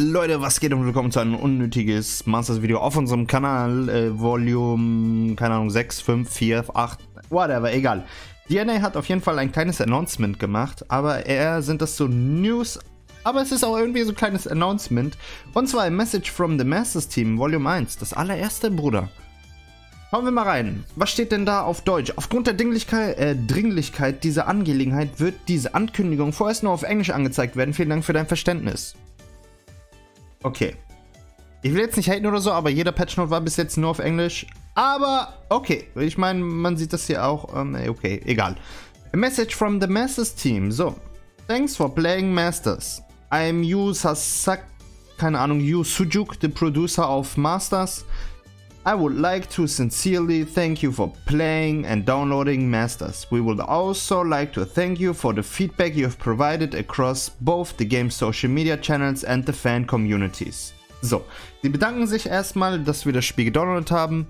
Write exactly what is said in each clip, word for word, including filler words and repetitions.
Leute, was geht und willkommen zu einem unnötiges Masters Video auf unserem Kanal, äh, Volume, keine Ahnung, sechs, fünf, vier, acht, whatever, egal. D E N A hat auf jeden Fall ein kleines Announcement gemacht, aber eher sind das so News, aber es ist auch irgendwie so ein kleines Announcement. Und zwar ein Message from the Masters Team, Volume eins, das allererste, Bruder. Schauen wir mal rein. Was steht denn da auf Deutsch? Aufgrund der Dringlichkeit, äh, Dringlichkeit dieser Angelegenheit wird diese Ankündigung vorerst nur auf Englisch angezeigt werden. Vielen Dank für dein Verständnis. Okay. Ich will jetzt nicht haten oder so, aber jeder Patchnote war bis jetzt nur auf Englisch. Aber okay. Ich meine, man sieht das hier auch. Ähm, okay, egal. A message from the Masters Team. So. Thanks for playing Masters. I'm Yu Sasaki, keine Ahnung, Yu Sujuk, the producer of Masters. I would like to sincerely thank you for playing and downloading Masters. We would also like to thank you for the feedback you have provided across both the game's social media channels and the fan communities. So, sie bedanken sich erstmal, dass wir das Spiel gedownloadet haben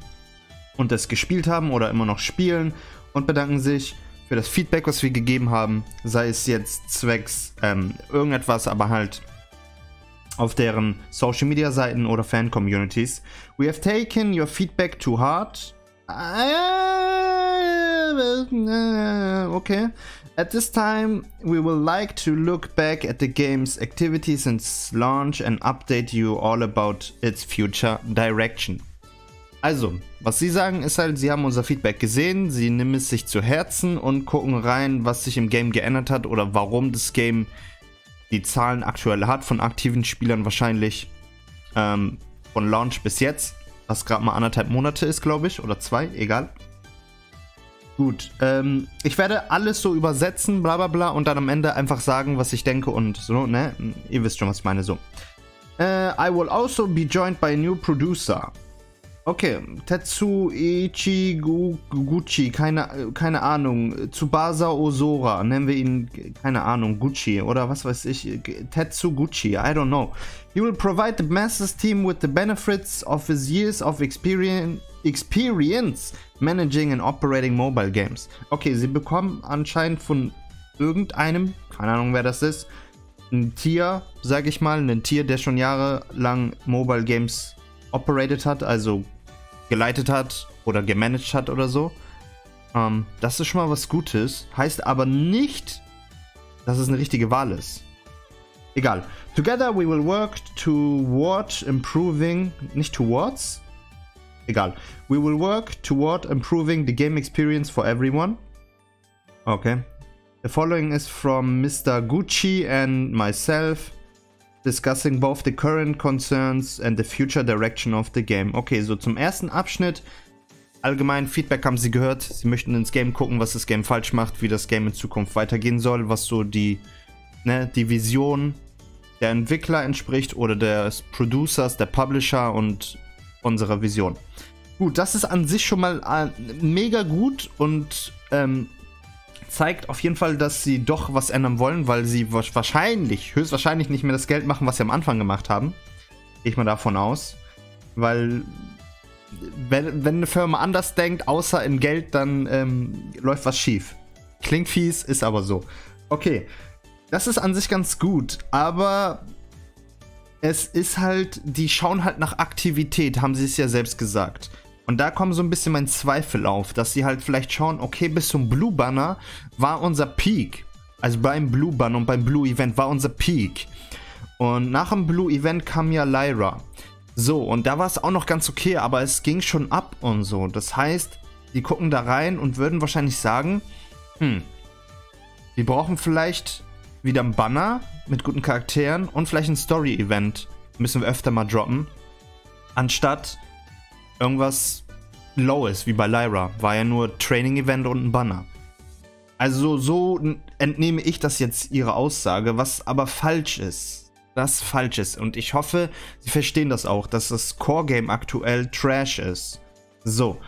und es gespielt haben oder immer noch spielen und bedanken sich für das Feedback, was wir gegeben haben, sei es jetzt zwecks ähm, irgendetwas, aber halt auf deren Social-Media-Seiten oder Fan-Communities. We have taken your feedback to heart. Okay. At this time, we would like to look back at the game's activities since launch and update you all about its future direction. Also, was sie sagen ist halt, sie haben unser Feedback gesehen, sie nehmen es sich zu Herzen und gucken rein, was sich im Game geändert hat oder warum das Game die Zahlen aktuell hat, von aktiven Spielern wahrscheinlich ähm, von Launch bis jetzt, was gerade mal anderthalb Monate ist, glaube ich, oder zwei, egal. Gut, ähm, ich werde alles so übersetzen, bla bla bla, und dann am Ende einfach sagen, was ich denke und so, ne? Ihr wisst schon, was ich meine, so. Äh, I will also be joined by a new producer. Okay, Tetsu Ichiguchi, keine, keine Ahnung, Tsubasa Ozora, nennen wir ihn, keine Ahnung, Gucci oder was weiß ich, Tetsu Gucci, I don't know. He will provide the Masters team with the benefits of his years of experience, experience managing and operating mobile games. Okay, sie bekommen anscheinend von irgendeinem, keine Ahnung wer das ist, ein Tier, sag ich mal, ein Tier, der schon jahrelang Mobile Games operated hat, also geleitet hat oder gemanagt hat oder so. Ähm, das ist schon mal was Gutes. Heißt aber nicht, dass es eine richtige Wahl ist. Egal. Together we will work toward improving... Nicht towards? Egal. We will work toward improving the game experience for everyone. Okay. The following is from Mister Gucci and myself. Discussing both the current concerns and the future direction of the game. Okay, so zum ersten Abschnitt. Allgemein Feedback haben sie gehört. Sie möchten ins Game gucken, was das Game falsch macht, wie das Game in Zukunft weitergehen soll, was so die, ne, die Vision der Entwickler entspricht oder des Producers, der Publisher und unserer Vision. Gut, das ist an sich schon mal äh, mega gut und ähm, zeigt auf jeden Fall, dass sie doch was ändern wollen, weil sie wahrscheinlich, höchstwahrscheinlich nicht mehr das Geld machen, was sie am Anfang gemacht haben. Gehe ich mal davon aus. Weil, wenn, wenn eine Firma anders denkt, außer in Geld, dann ähm, läuft was schief. Klingt fies, ist aber so. Okay, das ist an sich ganz gut, aber es ist halt, die schauen halt nach Aktivität, haben sie es ja selbst gesagt. Und da kommen so ein bisschen mein Zweifel auf, dass sie halt vielleicht schauen, okay, bis zum Blue Banner war unser Peak. Also beim Blue Banner und beim Blue Event war unser Peak. Und nach dem Blue Event kam ja Lyra. So, und da war es auch noch ganz okay, aber es ging schon ab und so. Das heißt, die gucken da rein und würden wahrscheinlich sagen, hm, wir brauchen vielleicht wieder einen Banner mit guten Charakteren und vielleicht ein Story-Event. Müssen wir öfter mal droppen. Anstatt irgendwas Lowes, wie bei Lyra. War ja nur Training-Event und ein Banner. Also so entnehme ich das jetzt ihre Aussage, was aber falsch ist. Das falsch ist. Und ich hoffe, sie verstehen das auch, dass das Core-Game aktuell Trash ist. So.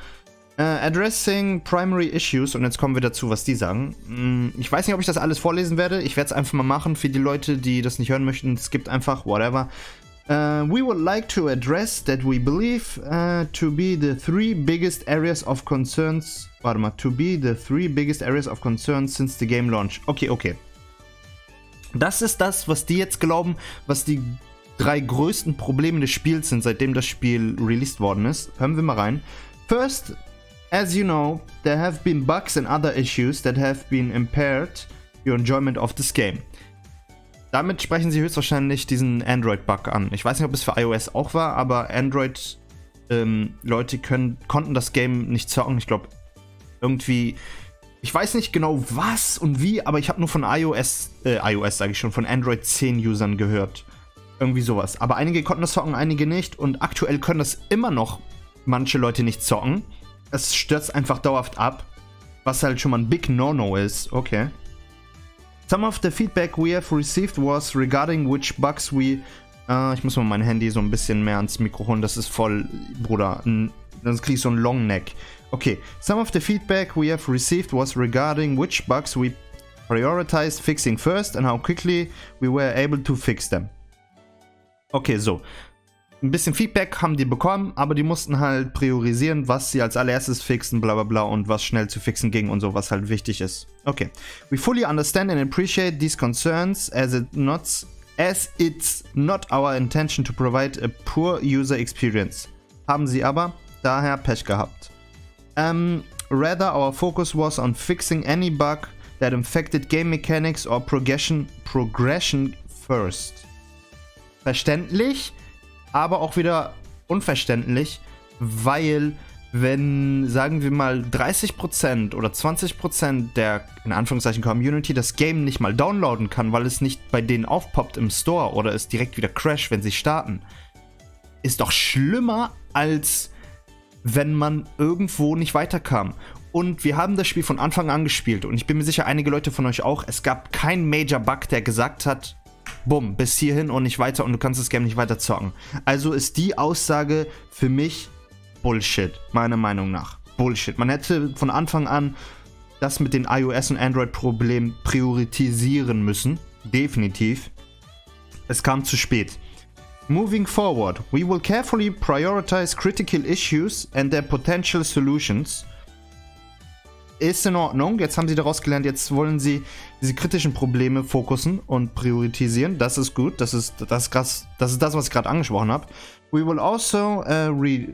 Uh, addressing primary issues. Und jetzt kommen wir dazu, was die sagen. Ich weiß nicht, ob ich das alles vorlesen werde. Ich werde es einfach mal machen für die Leute, die das nicht hören möchten. Es gibt einfach whatever. Uh, we would like to address that we believe uh, to be the three biggest areas of concerns. Warte mal, to be the three biggest areas of concerns since the game launch. Okay, okay. Das ist das, was die jetzt glauben, was die drei größten Probleme des Spiels sind, seitdem das Spiel released worden ist. Hören wir mal rein. First, as you know, there have been bugs and other issues that have been impaired your enjoyment of this game. Damit sprechen sie höchstwahrscheinlich diesen Android-Bug an. Ich weiß nicht, ob es für iOS auch war, aber Android-Leute ähm, konnten das Game nicht zocken. Ich glaube, irgendwie, ich weiß nicht genau was und wie, aber ich habe nur von iOS, äh, iOS sage ich schon, von Android zehn-Usern gehört. Irgendwie sowas. Aber einige konnten das zocken, einige nicht. Und aktuell können das immer noch manche Leute nicht zocken. Es stürzt einfach dauerhaft ab, was halt schon mal ein Big No-No ist. Okay. Some of the feedback we have received was regarding which bugs we... Uh, ich muss mal mein Handy so ein bisschen mehr ans Mikro holen. Das ist voll, Bruder. Sonst krieg ich so ein Long Neck. Okay. Some of the feedback we have received was regarding which bugs we prioritized fixing first and how quickly we were able to fix them. Okay, so. Ein bisschen Feedback haben die bekommen, aber die mussten halt priorisieren, was sie als allererstes fixen, bla bla bla, und was schnell zu fixen ging und so, was halt wichtig ist. Okay. We fully understand and appreciate these concerns, as, it not, as it's not our intention to provide a poor user experience. Haben sie aber daher Pech gehabt. Um, rather, our focus was on fixing any bug that affected game mechanics or progression, progression first. Verständlich? Aber auch wieder unverständlich, weil wenn, sagen wir mal, dreißig Prozent oder zwanzig Prozent der, in Anführungszeichen, Community das Game nicht mal downloaden kann, weil es nicht bei denen aufpoppt im Store oder es direkt wieder crasht, wenn sie starten, ist doch schlimmer, als wenn man irgendwo nicht weiterkam. Und wir haben das Spiel von Anfang an gespielt und ich bin mir sicher, einige Leute von euch auch, es gab keinen Major-Bug, der gesagt hat, bumm, bis hierhin und nicht weiter und du kannst das Game nicht weiter zocken. Also ist die Aussage für mich Bullshit, meiner Meinung nach. Bullshit. Man hätte von Anfang an das mit den iOS- und Android-Problemen priorisieren müssen. Definitiv. Es kam zu spät. Moving forward, we will carefully prioritize critical issues and their potential solutions. Ist in Ordnung, jetzt haben sie daraus gelernt, jetzt wollen sie diese kritischen Probleme fokussen und priorisieren. Das ist gut, das ist das, das, das, ist das was ich gerade angesprochen habe. We will also uh, re,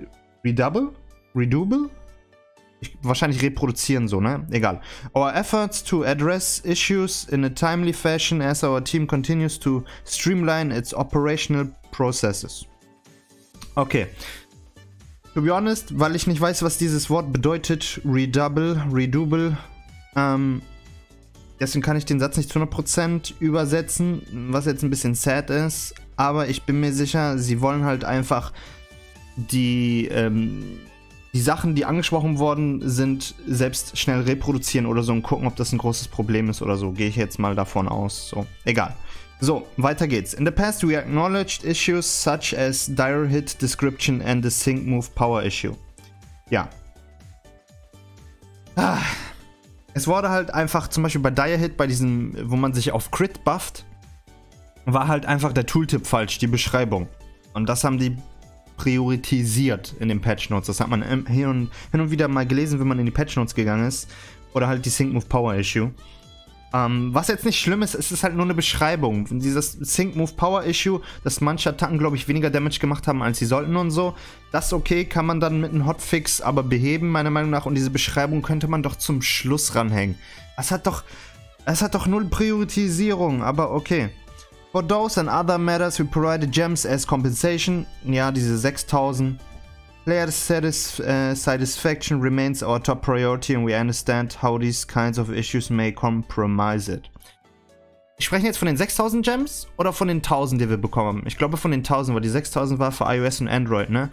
redouble, redouble? Ich, wahrscheinlich reproduzieren so, ne? Egal. Our efforts to address issues in a timely fashion as our team continues to streamline its operational processes. Okay. To be honest, weil ich nicht weiß, was dieses Wort bedeutet, redouble, redouble, ähm, deswegen kann ich den Satz nicht zu hundert Prozent übersetzen, was jetzt ein bisschen sad ist, aber ich bin mir sicher, sie wollen halt einfach die, ähm, die Sachen, die angesprochen worden sind, selbst schnell reproduzieren oder so und gucken, ob das ein großes Problem ist oder so, gehe ich jetzt mal davon aus, so, egal. So, weiter geht's. In the past we acknowledged issues such as Dire Hit Description and the Sync Move Power Issue. Ja. Ah. Es wurde halt einfach, zum Beispiel bei Dire Hit, bei diesem, wo man sich auf Crit bufft, war halt einfach der Tooltip falsch, die Beschreibung. Und das haben die priorisiert in den Patch Notes. Das hat man hin und, hin und wieder mal gelesen, wenn man in die Patch Notes gegangen ist. Oder halt die Sync Move Power Issue. Um, was jetzt nicht schlimm ist, es ist halt nur eine Beschreibung. Dieses Sync-Move-Power-Issue, dass manche Attacken, glaube ich, weniger Damage gemacht haben, als sie sollten und so. Das okay, kann man dann mit einem Hotfix aber beheben, meiner Meinung nach. Und diese Beschreibung könnte man doch zum Schluss ranhängen. Es hat doch, es hat doch null Priorisierung, aber okay. For those and other matters, we provided gems as compensation. Ja, diese sechstausend. Player satisf uh, satisfaction remains our top priority and we understand how these kinds of issues may compromise it. Sprechen wir jetzt von den sechstausend Gems oder von den tausend, die wir bekommen haben? Ich glaube von den tausend, weil die sechstausend war für iOS und Android, ne?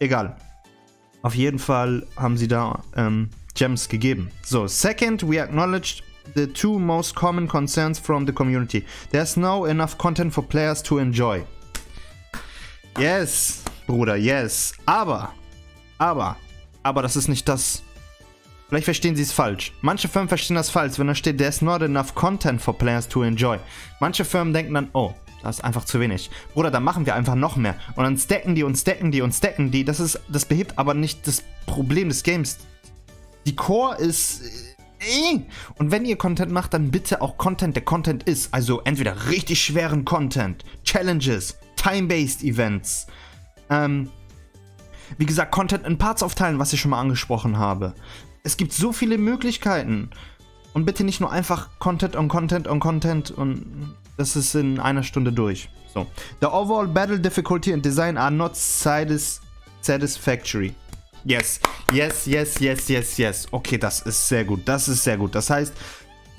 Egal. Auf jeden Fall haben sie da ähm, Gems gegeben. So, second, we acknowledged the two most common concerns from the community. There's now enough content for players to enjoy. Yes! Bruder, yes. Aber, aber, aber das ist nicht das. Vielleicht verstehen sie es falsch. Manche Firmen verstehen das falsch, wenn da steht, there's not enough content for players to enjoy. Manche Firmen denken dann, oh, das ist einfach zu wenig. Bruder, dann machen wir einfach noch mehr. Und dann stacken die und stacken die und stacken die. Das ist, das behebt aber nicht das Problem des Games. Die Core ist, Und wenn ihr Content macht, dann bitte auch Content, der Content ist. Also entweder richtig schweren Content, Challenges, Time-Based Events. Ähm, wie gesagt, Content in Parts aufteilen, was ich schon mal angesprochen habe. Es gibt so viele Möglichkeiten. Und bitte nicht nur einfach Content on Content on Content und das ist in einer Stunde durch. So. The overall battle difficulty and design are not satis- satisfactory. Yes, yes, yes, yes, yes, yes. Okay, das ist sehr gut, das ist sehr gut. Das heißt,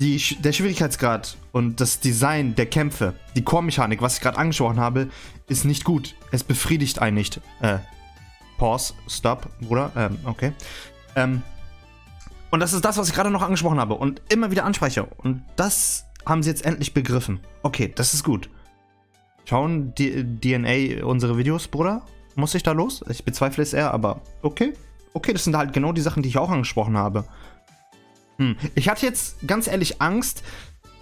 die, der Schwierigkeitsgrad und das Design der Kämpfe, die Core-Mechanik, was ich gerade angesprochen habe, ist nicht gut. Es befriedigt einen nicht. Äh, pause, stop, Bruder, ähm, okay. Ähm, und das ist das, was ich gerade noch angesprochen habe und immer wieder anspreche. Und das haben sie jetzt endlich begriffen. Okay, das ist gut. Schauen die D N A unsere Videos, Bruder? Muss ich da los? Ich bezweifle es eher, aber okay. Okay, das sind halt genau die Sachen, die ich auch angesprochen habe. Hm. Ich hatte jetzt ganz ehrlich Angst,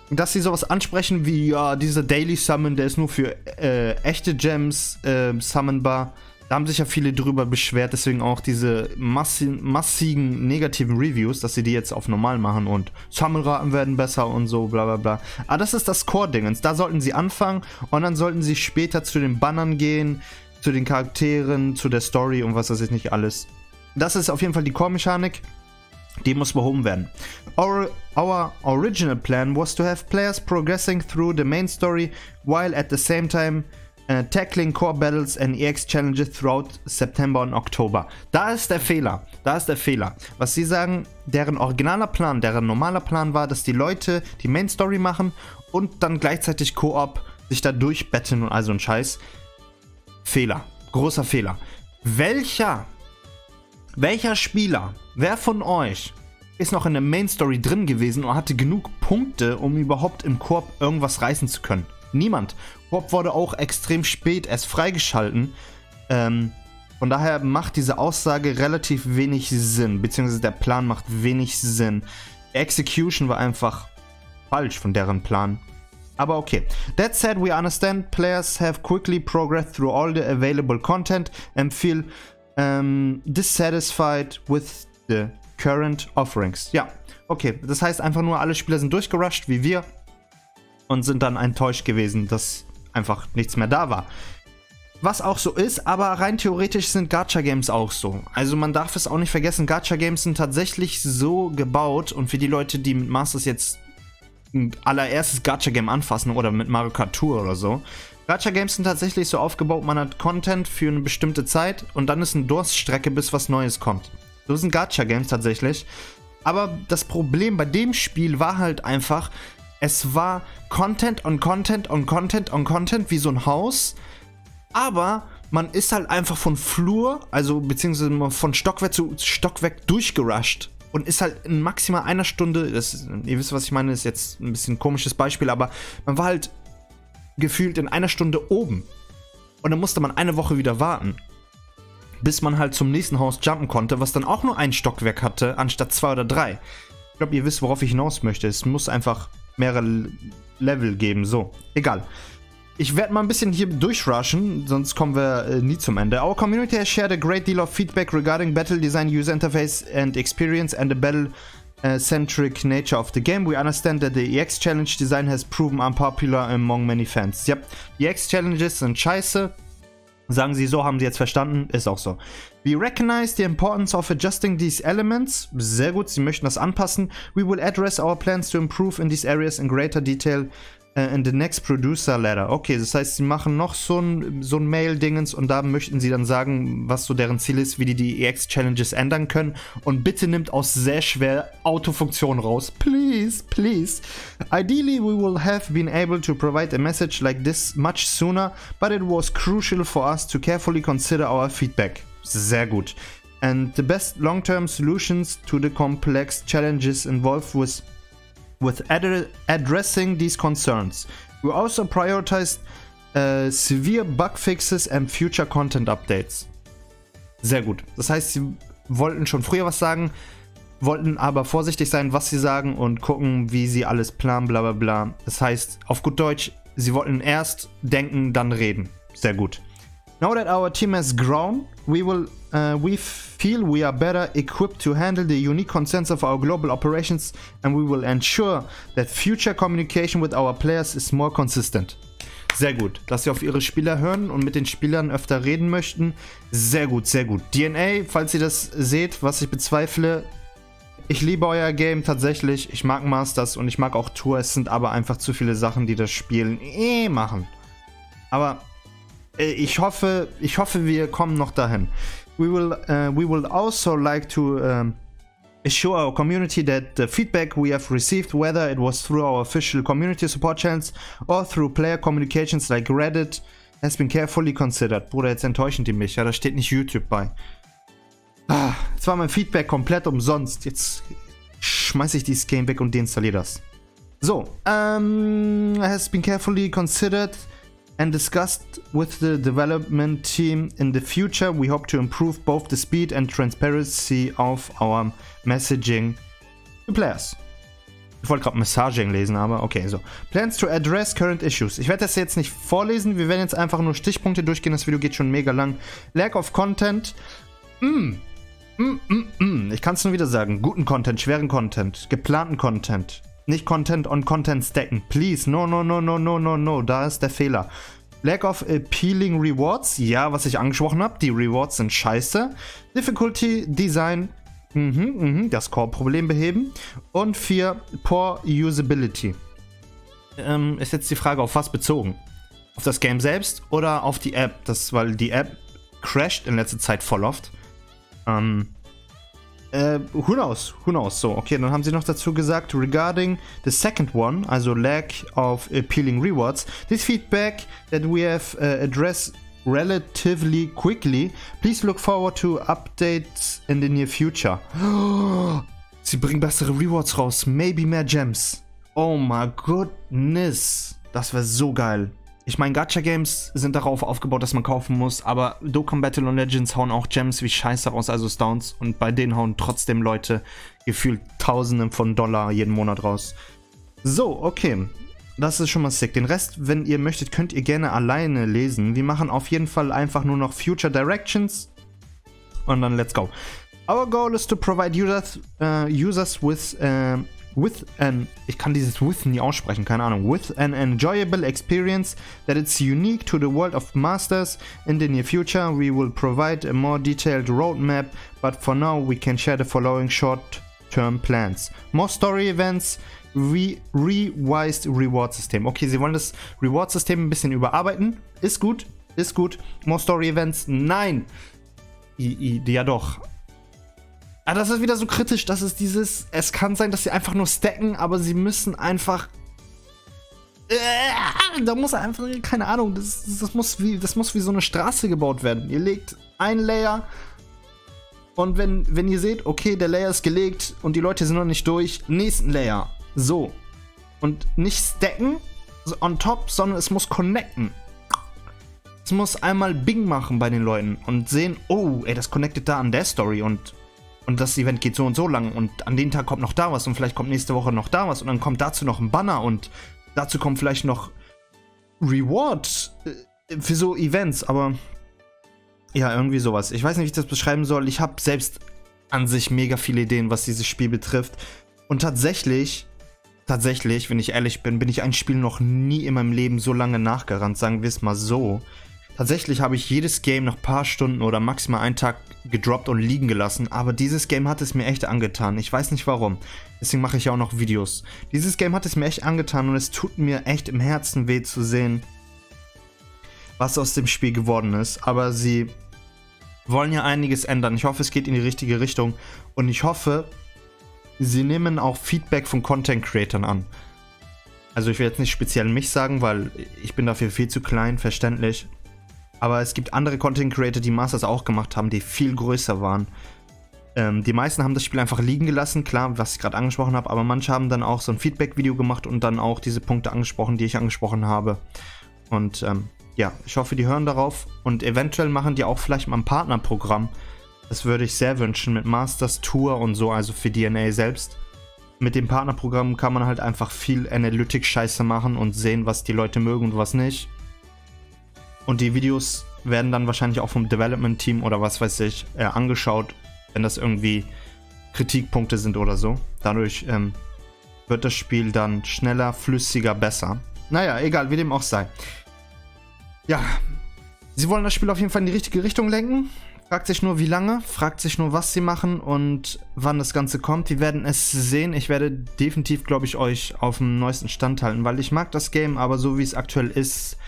dass sie sowas ansprechen wie, ja, dieser Daily Summon, der ist nur für äh, echte Gems äh, summonbar. Da haben sich ja viele drüber beschwert, deswegen auch diese massi massigen negativen Reviews, dass sie die jetzt auf normal machen und Summonraten werden besser und so, bla bla bla. Aber das ist das Core-Dingens, da sollten sie anfangen und dann sollten sie später zu den Bannern gehen, zu den Charakteren, zu der Story und was weiß ich nicht alles. Das ist auf jeden Fall die Core-Mechanik, die muss behoben werden. Our, our original plan was to have players progressing through the main story, while at the same time uh, tackling core battles and E X challenges throughout September und Oktober. Da ist der Fehler, da ist der Fehler. Was sie sagen, deren originaler Plan, deren normaler Plan war, dass die Leute die Main Story machen und dann gleichzeitig Koop sich da durchbetteln und all so ein Scheiß. Fehler, großer Fehler. Welcher, welcher Spieler, wer von euch ist noch in der Main Story drin gewesen und hatte genug Punkte, um überhaupt im Koop irgendwas reißen zu können? Niemand. Koop wurde auch extrem spät erst freigeschalten. Ähm, von daher macht diese Aussage relativ wenig Sinn, beziehungsweise der Plan macht wenig Sinn. Execution war einfach falsch von deren Plan. Aber okay. That said, we understand players have quickly progressed through all the available content and feel um, dissatisfied with the current offerings. Ja, okay. Das heißt einfach nur, alle Spieler sind durchgerusht, wie wir, und sind dann enttäuscht gewesen, dass einfach nichts mehr da war. Was auch so ist, aber rein theoretisch sind Gacha-Games auch so. Also man darf es auch nicht vergessen, Gacha-Games sind tatsächlich so gebaut und für die Leute, die mit Masters jetzt ein allererstes Gacha-Game anfassen oder mit Mario Kart Tour oder so. Gacha-Games sind tatsächlich so aufgebaut, man hat Content für eine bestimmte Zeit und dann ist eine Durststrecke, bis was Neues kommt. So sind Gacha-Games tatsächlich. Aber das Problem bei dem Spiel war halt einfach, es war Content on Content on Content on Content, wie so ein Haus, aber man ist halt einfach von Flur, also beziehungsweise von Stockwerk zu Stockwerk durchgerusht. Und ist halt in maximal einer Stunde, das, ihr wisst, was ich meine, ist jetzt ein bisschen ein komisches Beispiel, aber man war halt gefühlt in einer Stunde oben. Und dann musste man eine Woche wieder warten, bis man halt zum nächsten Haus jumpen konnte, was dann auch nur ein Stockwerk hatte, anstatt zwei oder drei. Ich glaube, ihr wisst, worauf ich hinaus möchte. Es muss einfach mehrere Level geben, so. Egal. Ich werde mal ein bisschen hier durchrushen, sonst kommen wir äh, nie zum Ende. Our community has shared a great deal of feedback regarding battle design, user interface and experience and the battle-centric uh, nature of the game. We understand that the E X challenge design has proven unpopular among many fans. Yep, E X challenges sind scheiße. Sagen sie so, haben sie jetzt verstanden, ist auch so. We recognize the importance of adjusting these elements. Sehr gut, sie möchten das anpassen. We will address our plans to improve in these areas in greater detail. In the next producer letter. Okay, das heißt, sie machen noch so ein, so ein Mail-Dingens und da möchten sie dann sagen, was so deren Ziel ist, wie die die E X-Challenges ändern können. Und bitte nimmt auch sehr schwer Autofunktion raus. Please, please. Ideally, we will have been able to provide a message like this much sooner, but it was crucial for us to carefully consider our feedback. Sehr gut. And the best long-term solutions to the complex challenges involved with with ad addressing these concerns. We also prioritized uh, severe bug fixes and future content updates. Sehr gut. Das heißt, sie wollten schon früher was sagen, wollten aber vorsichtig sein, was sie sagen und gucken, wie sie alles planen, bla bla bla. Das heißt, auf gut Deutsch, sie wollten erst denken, dann reden. Sehr gut. Now that our team has grown, we will uh, we feel we are better equipped to handle the unique concerns of our global operations, and we will ensure that future communication with our players is more consistent. Sehr gut, dass sie auf ihre Spieler hören und mit den Spielern öfter reden möchten. Sehr gut, sehr gut. D E N A, falls ihr das seht, was ich bezweifle, ich liebe euer Game tatsächlich. Ich mag Masters und ich mag auch Tour. Es sind aber einfach zu viele Sachen, die das Spielen eh machen. Aber äh, ich hoffe, ich hoffe, wir kommen noch dahin. We will, uh, we will also like to um, assure our community that the feedback we have received, whether it was through our official community support channels or through player communications like Reddit, has been carefully considered. Bruder, jetzt enttäuschen die mich. Ja, da steht nicht YouTube bei. Ah, jetzt war mein Feedback komplett umsonst. Jetzt schmeiß ich dieses Game weg und deinstalliere das. So, um, has been carefully considered and discussed with the development team. In the future, we hope to improve both the speed and transparency of our messaging to players. Ich wollte gerade Messaging lesen, aber okay, so. Plans to address current issues. Ich werde das jetzt nicht vorlesen, wir werden jetzt einfach nur Stichpunkte durchgehen. Das Video geht schon mega lang. Lack of Content. Mm. Mm, mm, mm. Ich kann es nur wieder sagen. Guten Content, schweren Content, geplanten Content. Nicht Content on Content stacken. Please, no, no, no, no, no, no, no. Da ist der Fehler. Lack of appealing rewards. Ja, was ich angesprochen habe. Die Rewards sind scheiße. Difficulty Design. Mhm, mhm. Das Core-Problem beheben. Und vier, poor usability. Ähm, ist jetzt die Frage, auf was bezogen? Auf das Game selbst oder auf die App? Das, weil die App crasht in letzter Zeit voll oft. Ähm. Äh, who knows? Who knows? So, okay, dann haben sie noch dazu gesagt, regarding the second one, also lack of appealing rewards, this feedback that we have uh, addressed relatively quickly, please look forward to updates in the near future. Oh, sie bringen bessere Rewards raus, maybe mehr Gems. Oh my goodness, das wäre so geil. Ich meine, Gacha-Games sind darauf aufgebaut, dass man kaufen muss, aber Dokkan Battle Legends hauen auch Gems wie Scheiße raus, also Stones, und bei denen hauen trotzdem Leute gefühlt Tausende von Dollar jeden Monat raus. So, okay. Das ist schon mal sick. Den Rest, wenn ihr möchtet, könnt ihr gerne alleine lesen. Wir machen auf jeden Fall einfach nur noch Future Directions und dann let's go. Our goal is to provide users, uh, users with... Uh, With an, ich kann dieses with nie aussprechen, keine Ahnung. With an enjoyable experience that it's unique to the world of Masters. In the near future, we will provide a more detailed roadmap, but for now, we can share the following short-term plans. More story events, re revised reward system. Okay, sie wollen das Reward-System ein bisschen überarbeiten. Ist gut, ist gut. More story events, nein. I, I, ja doch. Ah, das ist wieder so kritisch, das ist dieses, es kann sein, dass sie einfach nur stacken, aber sie müssen einfach, äh, da muss einfach, keine Ahnung, das, das, muss wie, das muss wie so eine Straße gebaut werden. Ihr legt einen Layer und wenn, wenn ihr seht, okay, der Layer ist gelegt und die Leute sind noch nicht durch, nächsten Layer, so. Und nicht stacken on top, sondern es muss connecten. Es muss einmal Bing machen bei den Leuten und sehen, oh, ey, das connectet da an der Story und... Und das Event geht so und so lang und an dem Tag kommt noch da was und vielleicht kommt nächste Woche noch da was und dann kommt dazu noch ein Banner und dazu kommt vielleicht noch Reward für so Events, aber ja, irgendwie sowas. Ich weiß nicht, wie ich das beschreiben soll. Ich habe selbst an sich mega viele Ideen, was dieses Spiel betrifft. Und tatsächlich, tatsächlich, wenn ich ehrlich bin, bin ich ein Spiel noch nie in meinem Leben so lange nachgerannt, sagen wir es mal so. Tatsächlich habe ich jedes Game nach ein paar Stunden oder maximal einen Tag gedroppt und liegen gelassen, aber dieses Game hat es mir echt angetan. Ich weiß nicht warum, deswegen mache ich ja auch noch Videos. Dieses Game hat es mir echt angetan und es tut mir echt im Herzen weh zu sehen, was aus dem Spiel geworden ist. Aber sie wollen ja einiges ändern. Ich hoffe, es geht in die richtige Richtung und ich hoffe, sie nehmen auch Feedback von Content-Creatern an. Also ich will jetzt nicht speziell mich sagen, weil ich bin dafür viel zu klein, verständlich. Aber es gibt andere Content Creator, die Masters auch gemacht haben, die viel größer waren. Ähm, die meisten haben das Spiel einfach liegen gelassen, klar, was ich gerade angesprochen habe, aber manche haben dann auch so ein Feedback-Video gemacht und dann auch diese Punkte angesprochen, die ich angesprochen habe. Und ähm, ja, ich hoffe, die hören darauf und eventuell machen die auch vielleicht mal ein Partnerprogramm. Das würde ich sehr wünschen, mit Masters Tour und so, also für D E N A selbst. Mit dem Partnerprogramm kann man halt einfach viel Analytics-Scheiße machen und sehen, was die Leute mögen und was nicht. Und die Videos werden dann wahrscheinlich auch vom Development-Team oder was weiß ich äh, angeschaut, wenn das irgendwie Kritikpunkte sind oder so. Dadurch ähm, wird das Spiel dann schneller, flüssiger, besser. Naja, egal, wie dem auch sei. Ja, sie wollen das Spiel auf jeden Fall in die richtige Richtung lenken. Fragt sich nur, wie lange, fragt sich nur, was sie machen und wann das Ganze kommt. Wir werden es sehen. Ich werde definitiv, glaube ich, euch auf dem neuesten Stand halten, weil ich mag das Game, aber so wie es aktuell ist,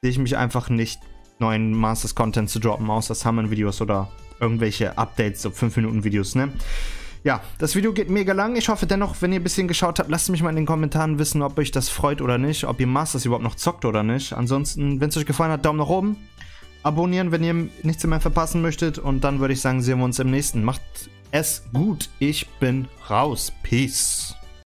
sehe ich mich einfach nicht, neuen Masters-Content zu droppen, außer Summon-Videos oder irgendwelche Updates, so fünf Minuten Videos, ne? Ja, das Video geht mega lang. Ich hoffe dennoch, wenn ihr ein bisschen geschaut habt, lasst mich mal in den Kommentaren wissen, ob euch das freut oder nicht, ob ihr Masters überhaupt noch zockt oder nicht. Ansonsten, wenn es euch gefallen hat, Daumen nach oben, abonnieren, wenn ihr nichts mehr verpassen möchtet. Und dann würde ich sagen, sehen wir uns im nächsten. Macht es gut. Ich bin raus. Peace.